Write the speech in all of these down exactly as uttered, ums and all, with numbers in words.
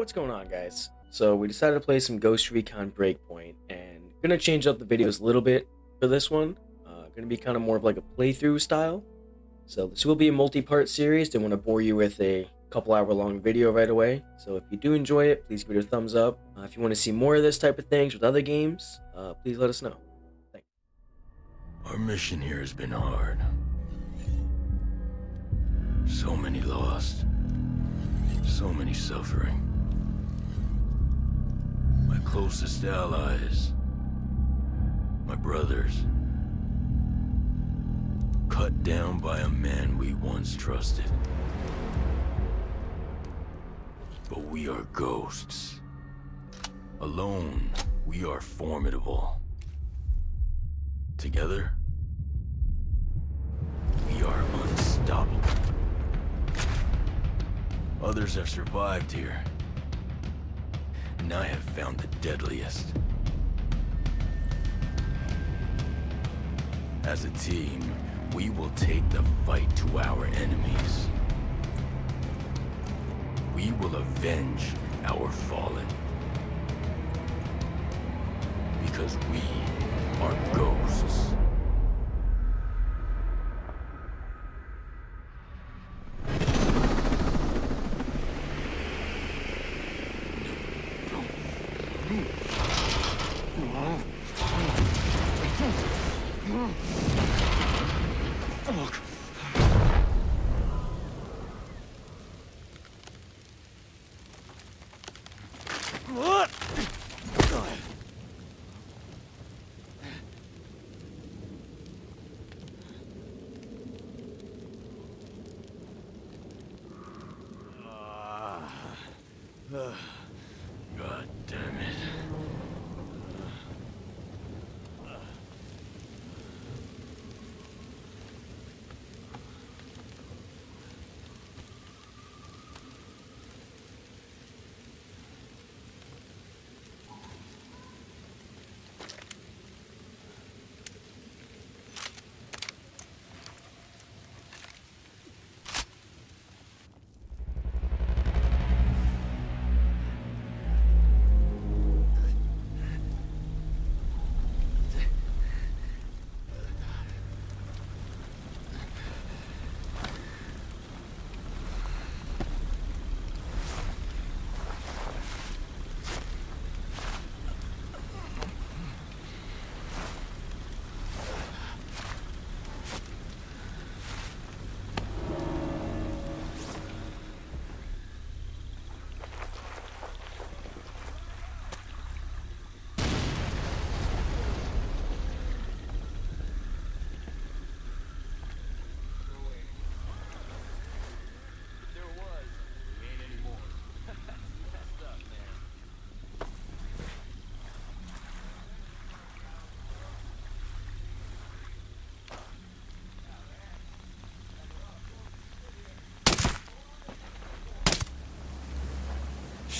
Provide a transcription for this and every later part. What's going on, guys? So we decided to play some Ghost Recon Breakpoint, and gonna change up the videos a little bit for this one. Uh, gonna be kind of more of like a playthrough style. So this will be a multi-part series. Don't want to bore you with a couple hour long video right away. So if you do enjoy it, please give it a thumbs up. Uh, if you want to see more of this type of things with other games, uh, please let us know. Thanks. Our mission here has been hard. So many lost. So many suffering. My closest allies, my brothers, cut down by a man we once trusted. But we are ghosts. Alone, we are formidable. Together, we are unstoppable. Others have survived here, and I have found the deadliest. As a team, we will take the fight to our enemies. We will avenge our fallen. Because we are ghosts.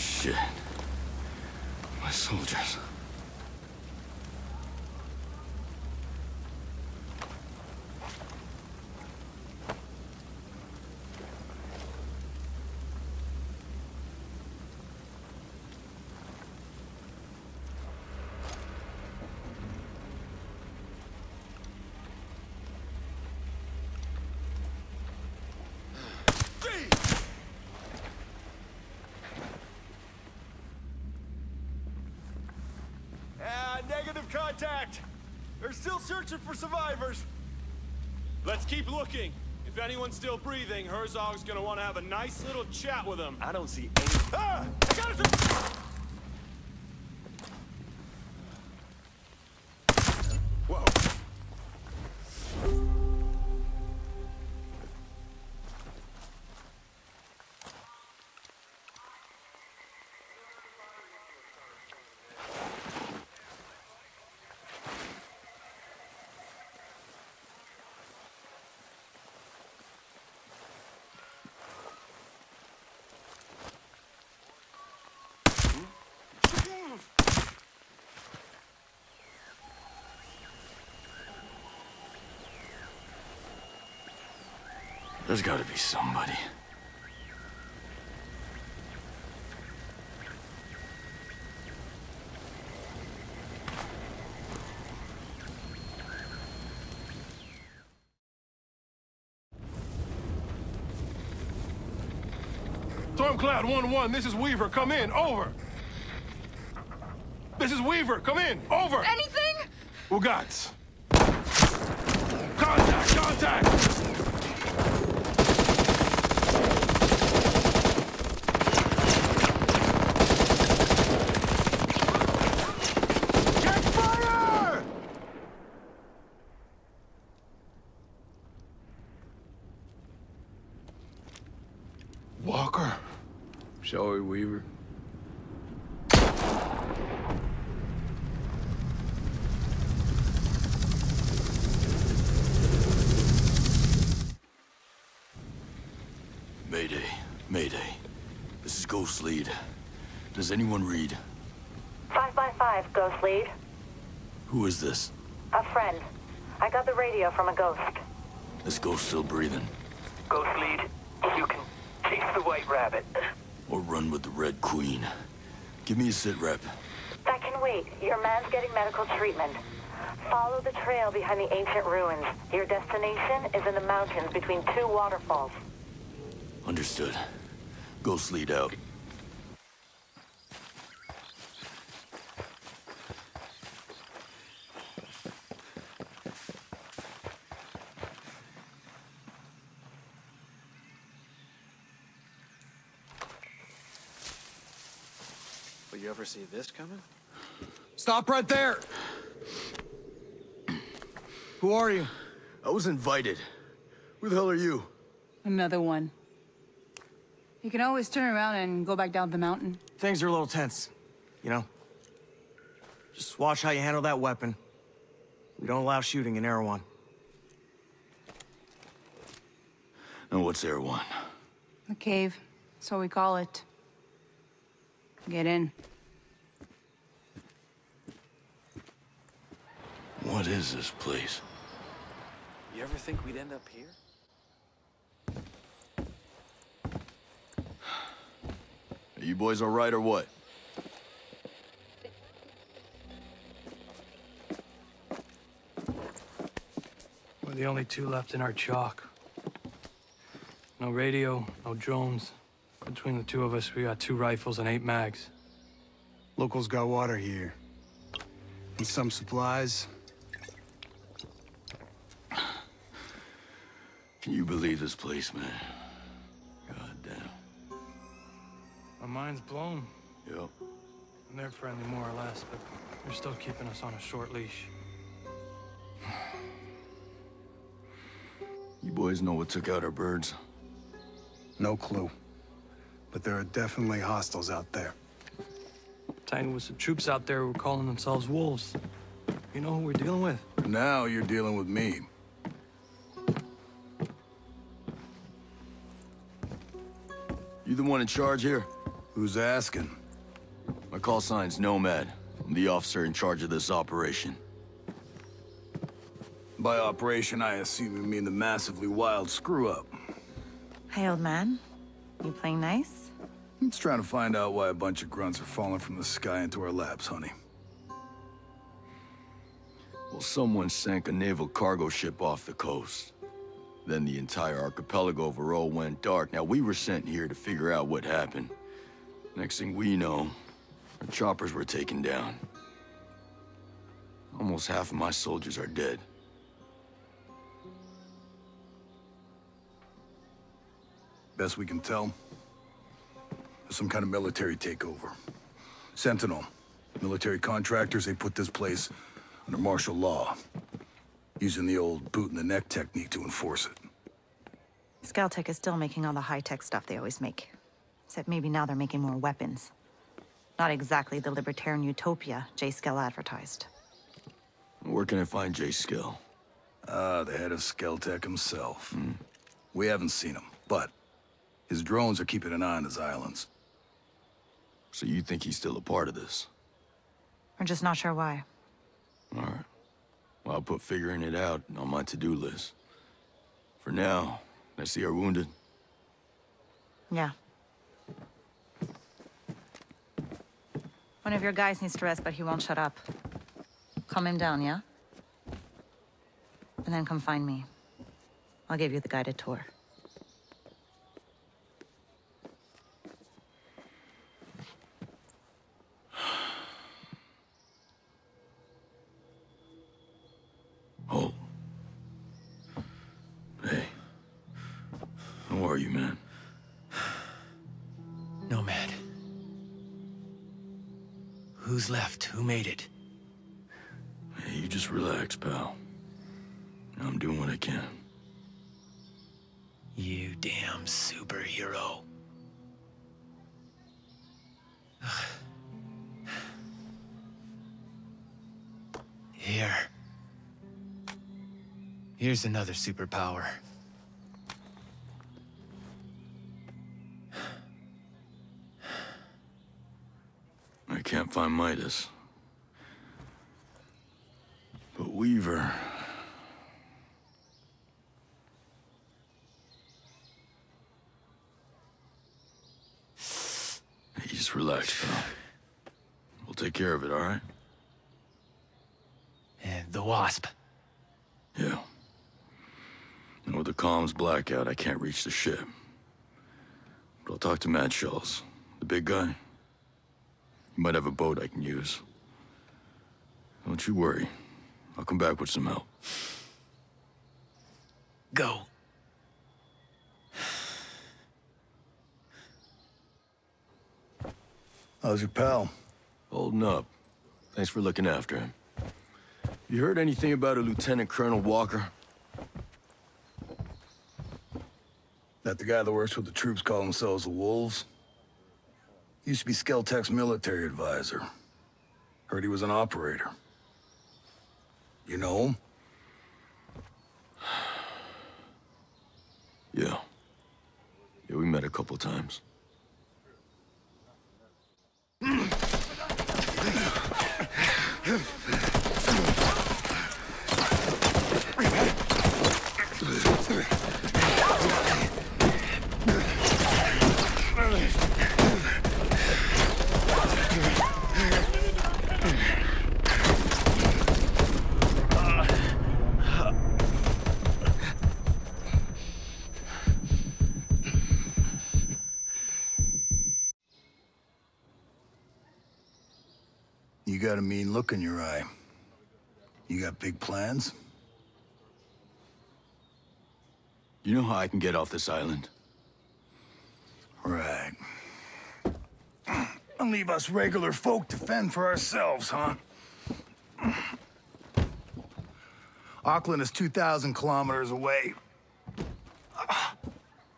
Shit. My soldiers. Contact! They're still searching for survivors! Let's keep looking. If anyone's still breathing, Herzog's gonna want to have a nice little chat with him. I don't see any... Ah! I got it! There's gotta be somebody. Stormcloud one one, this is Weaver. Come in. Over. This is Weaver. Come in. Over. Anything? Ugats. Contact! Contact! Walker. Sorry, Weaver. Mayday. Mayday. This is Ghost Lead. Does anyone read? Five by five, Ghost Lead. Who is this? A friend. I got the radio from a ghost. This ghost's still breathing. Ghost Lead, you can chase the White Rabbit. Or run with the Red Queen. Give me a sitrep. That can wait. Your man's getting medical treatment. Follow the trail behind the ancient ruins. Your destination is in the mountains between two waterfalls. Understood. Ghost lead out. Will you ever see this coming? Stop right there! Who are you? I was invited. Who the hell are you? Another one. You can always turn around and go back down the mountain. Things are a little tense, you know? Just watch how you handle that weapon. We don't allow shooting in Erewhon. And what's Erewhon? The cave. So we call it. Get in. What is this place? You ever think we'd end up here? Are you boys all right or what? We're the only two left in our chalk. No radio, no drones. Between the two of us, we got two rifles and eight mags. Locals got water here. And some supplies. Can you believe this place, man? Mine's blown. Yep. And they're friendly, more or less, but they're still keeping us on a short leash. You boys know what took out our birds? No clue. But there are definitely hostiles out there. Tiny with some troops out there who were calling themselves wolves. You know who we're dealing with? Now you're dealing with me. You the one in charge here? Who's asking? My call sign's Nomad. I'm the officer in charge of this operation. By operation, I assume you mean the massively wild screw-up. Hey, old man. You playing nice? I'm just trying to find out why a bunch of grunts are falling from the sky into our laps, honey. Well, someone sank a naval cargo ship off the coast. Then the entire archipelago overall went dark. Now, we were sent here to figure out what happened. Next thing we know, our choppers were taken down. Almost half of my soldiers are dead. Best we can tell, there's some kind of military takeover. Sentinel, military contractors, they put this place under martial law, using the old boot-in-the-neck technique to enforce it. Skell Tech is still making all the high-tech stuff they always make. Except maybe now they're making more weapons. Not exactly the libertarian utopia Jace Skell advertised. Where can I find Jace Skell? Ah, the head of Skell Tech himself. Mm. We haven't seen him, but his drones are keeping an eye on his islands. So you think he's still a part of this? We're just not sure why. All right. Well, I'll put figuring it out on my to-do list. For now, I see our wounded. Yeah. One of your guys needs to rest, but he won't shut up. Calm him down, yeah? And then come find me. I'll give you the guided tour. you, man? Nomad. Who's left? Who made it? Hey, you just relax, pal. I'm doing what I can. You damn superhero. Here. Here's another superpower. I can't find Midas. But Weaver... Hey, you just relax, pal. We'll take care of it, all right? And the Wasp. Yeah. And with the comms blackout, I can't reach the ship. But I'll talk to Mads Schulz, the big guy. You might have a boat I can use. Don't you worry. I'll come back with some help. Go. How's your pal? Holding up. Thanks for looking after him. You heard anything about a Lieutenant Colonel Walker? That the guy that works with the troops call themselves the Wolves? Used to be Skell Tech's military advisor. Heard he was an operator. You know him? Yeah. Yeah, we met a couple times. You got a mean look in your eye. You got big plans? You know how I can get off this island? Right. And leave us regular folk to fend for ourselves, huh? Auckland is two thousand kilometers away.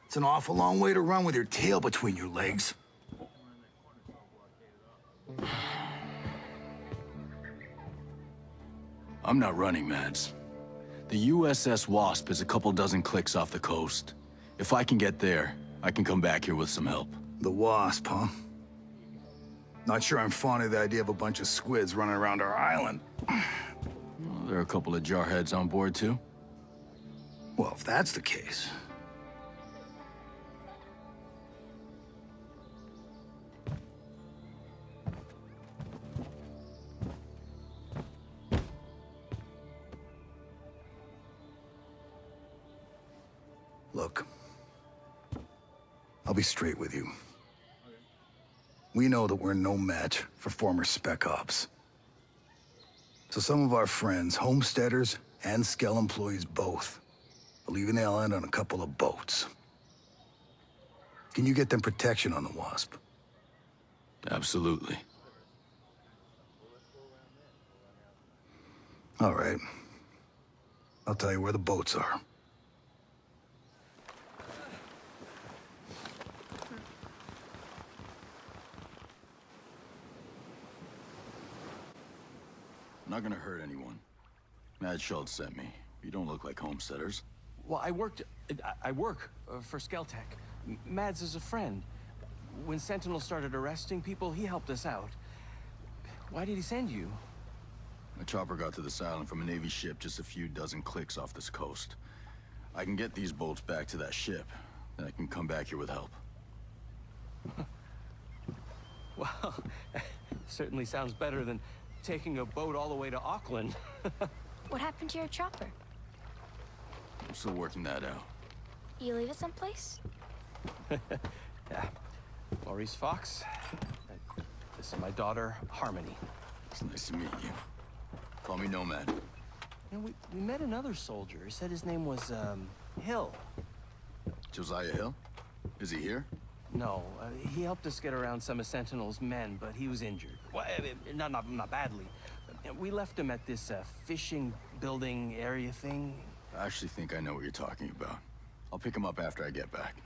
It's an awful long way to run with your tail between your legs. I'm not running, Mads. The U S S Wasp is a couple dozen clicks off the coast. If I can get there, I can come back here with some help. The Wasp, huh? Not sure I'm fond of the idea of a bunch of squids running around our island. Well, there are a couple of jarheads on board, too. Well, if that's the case... Look, I'll be straight with you. We know that we're no match for former Spec Ops. So some of our friends, homesteaders and Skell employees both, are leaving the island on a couple of boats. Can you get them protection on the Wasp? Absolutely. All right. I'll tell you where the boats are. Not gonna hurt anyone. Mads Schulz sent me. You don't look like homesteaders. Well, I worked... I work uh, for Skell Tech. Mads is a friend. When Sentinel started arresting people, he helped us out. Why did he send you? A chopper got to this island from a Navy ship just a few dozen clicks off this coast. I can get these bolts back to that ship, then I can come back here with help. Well, certainly sounds better than... taking a boat all the way to Auckland. What happened to your chopper? I'm still working that out. You leave it someplace? Yeah. Maurice Fox. This is my daughter, Harmony. It's nice to meet you. Call me Nomad. You know, we, we met another soldier. He said his name was, um, Hill. Josiah Hill? Is he here? No. Uh, he helped us get around some of Sentinel's men, but he was injured. Well, not, not, not badly. We left him at this uh, fishing building area thing. I actually think I know what you're talking about. I'll pick him up after I get back.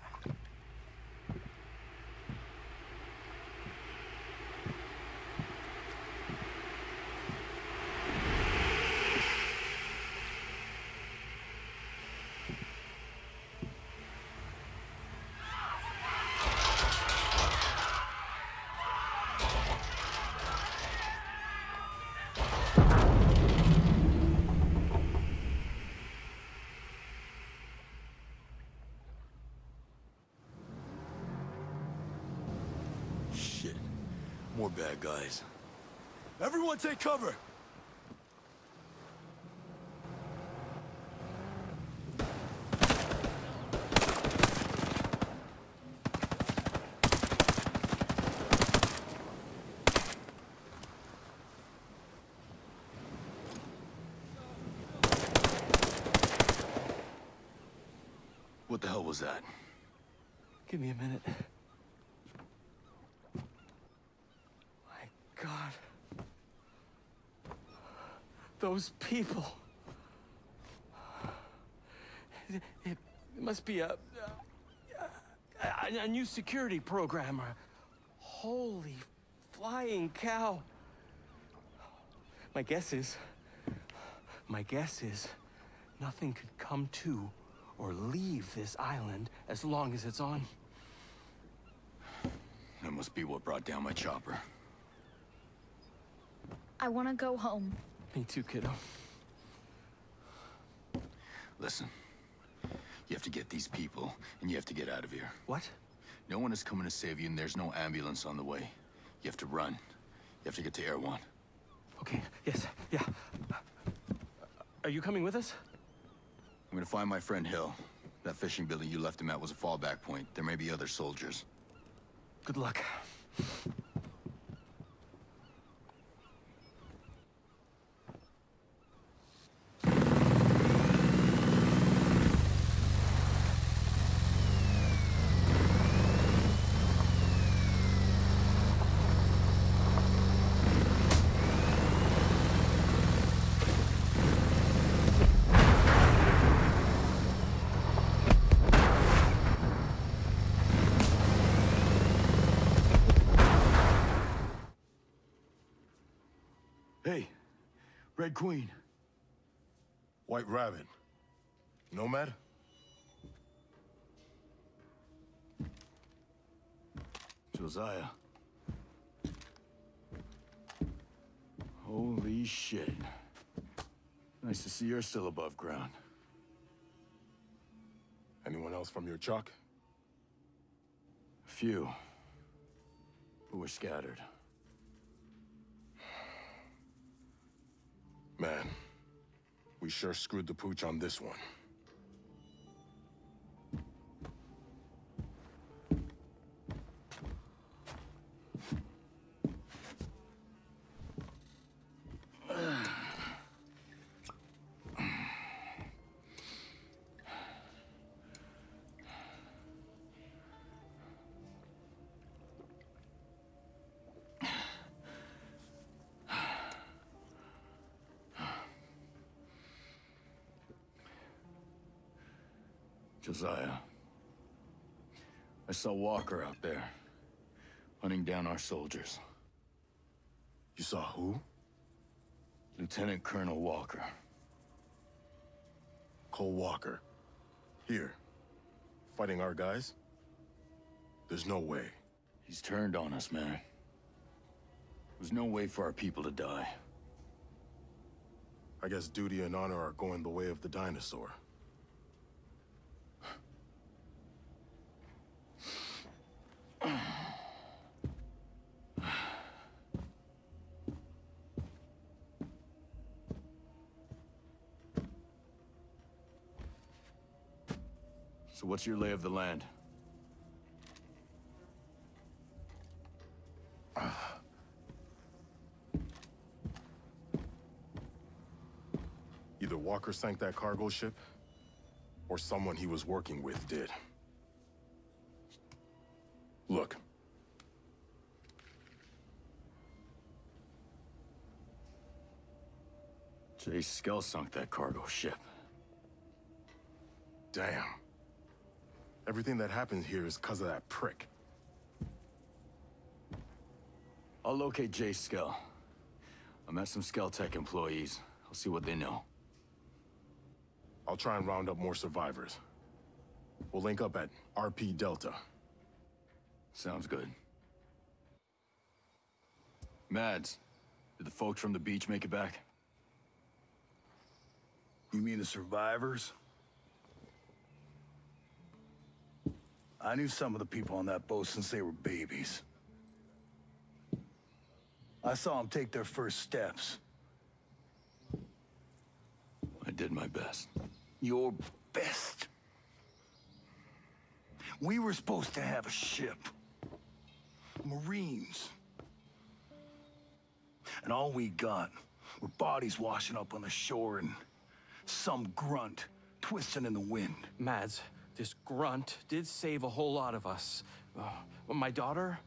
Bad guys. Everyone take cover! What the hell was that? Give me a minute. Those people. It, it must be a, a, a new security program. Holy flying cow. My guess is, my guess is, nothing could come to or leave this island as long as it's on. That must be what brought down my chopper. I want to go home. Me too, kiddo. Listen, you have to get these people, and you have to get out of here. What? No one is coming to save you, and there's no ambulance on the way. You have to run. You have to get to Erewhon. Okay, yes, yeah. Are you coming with us? I'm gonna find my friend Hill. That fishing building you left him at was a fallback point. There may be other soldiers. Good luck. Red Queen. White Rabbit. Nomad? Josiah. Holy shit. Nice to see you're still above ground. Anyone else from your chalk? A few. But we're scattered. Man, we sure screwed the pooch on this one. Josiah, I saw Walker out there, hunting down our soldiers. You saw who? Lieutenant Colonel Walker. Cole Walker. Here. Fighting our guys? There's no way. He's turned on us, man. There's no way for our people to die. I guess duty and honor are going the way of the dinosaur. So what's your lay of the land? Either Walker sank that cargo ship, or someone he was working with did. Look. Jace Skell sunk that cargo ship. Damn. Everything that happened here is because of that prick. I'll locate Jace Skell. I met some Skell Tech employees. I'll see what they know. I'll try and round up more survivors. We'll link up at R P Delta. Sounds good. Mads, did the folks from the beach make it back? You mean the survivors? I knew some of the people on that boat since they were babies. I saw them take their first steps. I did my best. Your best? We were supposed to have a ship. Marines. And all we got were bodies washing up on the shore and some grunt twisting in the wind. Mads, this grunt did save a whole lot of us. Uh, my daughter?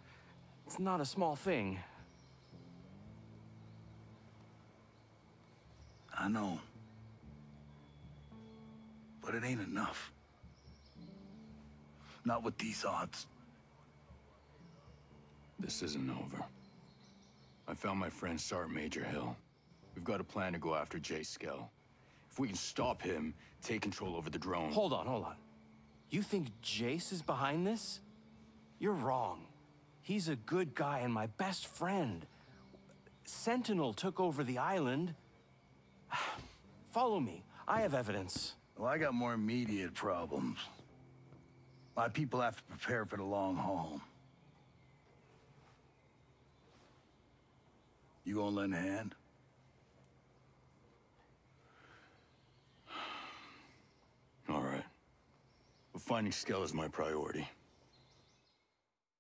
It's not a small thing. I know. But it ain't enough. Not with these odds. This isn't over. I found my friend Sergeant Major Hill. We've got a plan to go after Jace Skell. If we can stop him, take control over the drone. Hold on, hold on. You think Jace is behind this? You're wrong. He's a good guy and my best friend. Sentinel took over the island. Follow me. I have evidence. Well, I got more immediate problems. My people have to prepare for the long haul. You gonna lend a hand? All right. But finding Skell is my priority.